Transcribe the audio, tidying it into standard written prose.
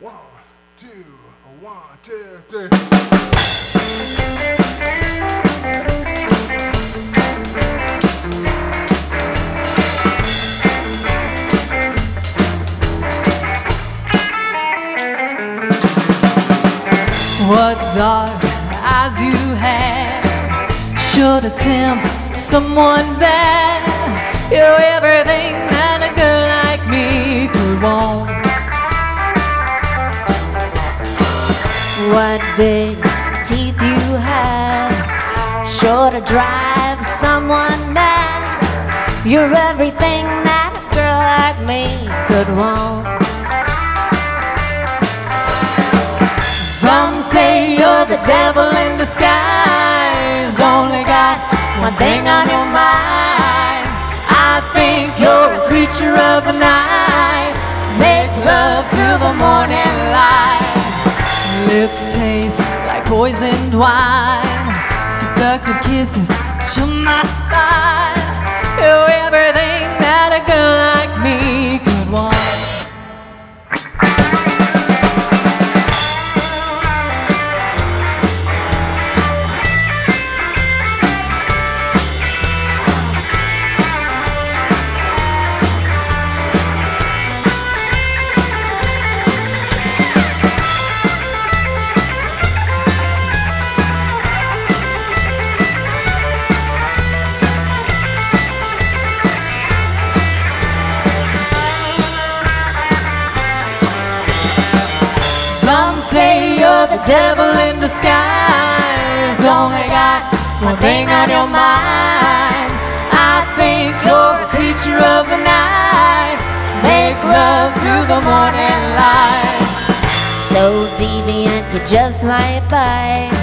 What dark eyes you had should tempt someone bad. You're everything that a girl like me could want. What big teeth you had should drive someone mad. You're everything that a girl like me could want. Some say you're the devil in disguise. Only got one thing on your mind. I think you're a creature of the night. Make love till the morning light. Lips taste like poisoned wine. Seductive kisses, chill my style. You're everything that a girl like me could want. The devil in disguise. Only got one thing on your mind. I think you're a creature of the night. Make love to the morning light. So deviant, you just right by.